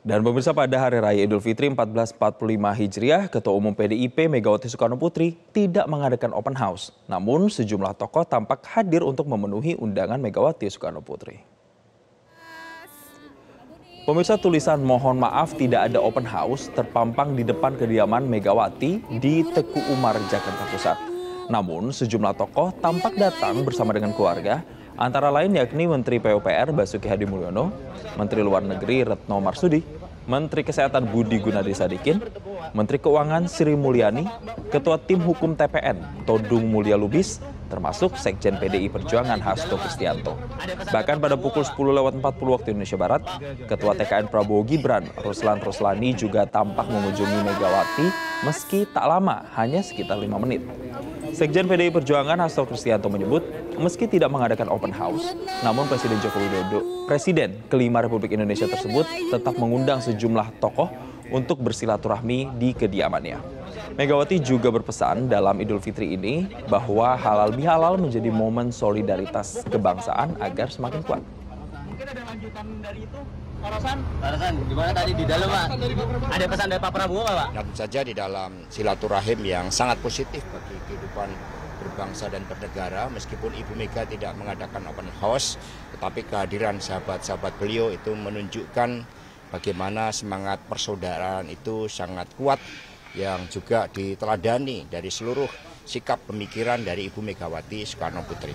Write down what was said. Dan pemirsa, pada Hari Raya Idul Fitri 1445 Hijriah, Ketua Umum PDIP Megawati Soekarnoputri tidak mengadakan open house. Namun sejumlah tokoh tampak hadir untuk memenuhi undangan Megawati Soekarnoputri. Pemirsa, tulisan "Mohon maaf tidak ada open house" terpampang di depan kediaman Megawati di Teku Umar, Jakarta Pusat. Namun sejumlah tokoh tampak datang bersama dengan keluarga, antara lain yakni Menteri PUPR Basuki Hadi Mulyono, Menteri Luar Negeri Retno Marsudi, Menteri Kesehatan Budi Gunadi Sadikin, Menteri Keuangan Sri Mulyani, Ketua Tim Hukum TPN Todung Mulia Lubis, termasuk Sekjen PDI Perjuangan Hasto Kristianto. Bahkan pada pukul 10.40 waktu Indonesia Barat, Ketua TKN Prabowo Gibran Ruslan Ruslani juga tampak mengunjungi Megawati meski tak lama, hanya sekitar 5 menit. Sekjen PDI Perjuangan Hasto Kristianto menyebut, meski tidak mengadakan open house, namun Presiden Joko Widodo, Presiden kelima Republik Indonesia tersebut, tetap mengundang sejumlah tokoh untuk bersilaturahmi di kediamannya. Megawati juga berpesan dalam Idul Fitri ini bahwa halal bihalal menjadi momen solidaritas kebangsaan agar semakin kuat. Mungkin ada lanjutan dari itu, Pak Rosan, gimana tadi di dalam, Pak? Ada pesan dari Pak Prabowo, Pak? Tentu saja di dalam silaturahim yang sangat positif bagi kehidupan berbangsa dan bernegara, meskipun Ibu Mega tidak mengadakan open house, tetapi kehadiran sahabat-sahabat beliau itu menunjukkan bagaimana semangat persaudaraan itu sangat kuat, yang juga diteladani dari seluruh sikap pemikiran dari Ibu Megawati Soekarnoputri.